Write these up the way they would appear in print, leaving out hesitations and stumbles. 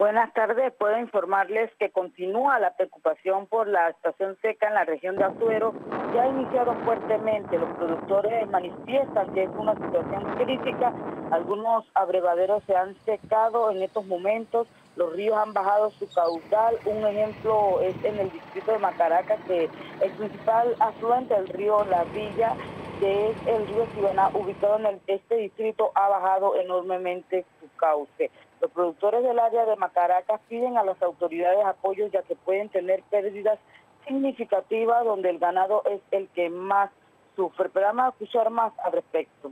Buenas tardes, puedo informarles que continúa la preocupación por la estación seca en la región de Azuero. Ya iniciaron fuertemente, los productores manifiestan que es una situación crítica. Algunos abrevaderos se han secado en estos momentos, los ríos han bajado su caudal. Un ejemplo es en el distrito de Macaracas, que el principal afluente del río La Villa, que es el río Cibana, ubicado en este distrito, ha bajado enormemente su cauce. Los productores del área de Macaracas piden a las autoridades apoyo, ya que pueden tener pérdidas significativas, donde el ganado es el que más sufre. Pero vamos a escuchar más al respecto.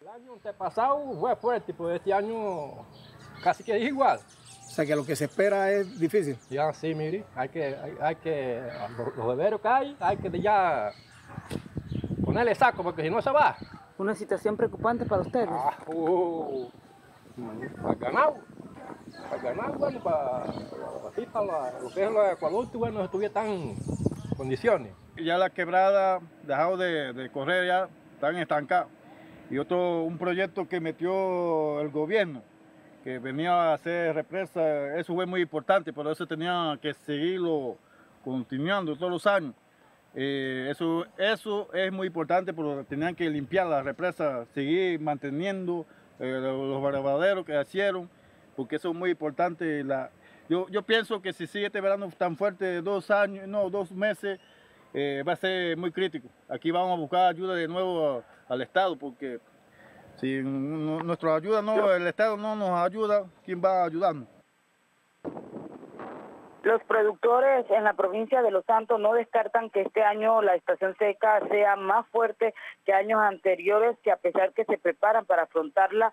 El año antepasado fue fuerte, pues este año casi que es igual. O sea que lo que se espera es difícil. Ya sí, mire, hay que los beberos que hay que ya ponerle saco, porque si no se va. Una situación preocupante para ustedes. Ah, Para ganar, bueno, para lo que es la acueducto, bueno, no estuviera tan en condiciones. Ya la quebrada, dejado de correr, ya están estancados. Y otro, un proyecto que metió el gobierno, que venía a hacer represa, eso fue muy importante, por eso tenía que seguirlo continuando todos los años. Eso es muy importante, porque tenían que limpiar la represa, seguir manteniendo los barbaderos que hicieron, porque eso es muy importante. Yo pienso que si sigue este verano tan fuerte, 2 meses, va a ser muy crítico. Aquí vamos a buscar ayuda de nuevo al Estado, porque si nuestra ayuda el Estado no nos ayuda, ¿quién va a ayudarnos? Los productores en la provincia de Los Santos no descartan que este año la estación seca sea más fuerte que años anteriores, que a pesar que se preparan para afrontarla,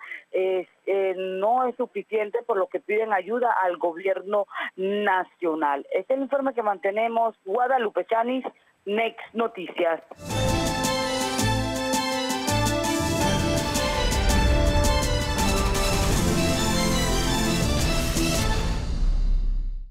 no es suficiente, por lo que piden ayuda al gobierno nacional. Este es el informe que mantenemos. Guadalupe Chanis, Nex Noticias.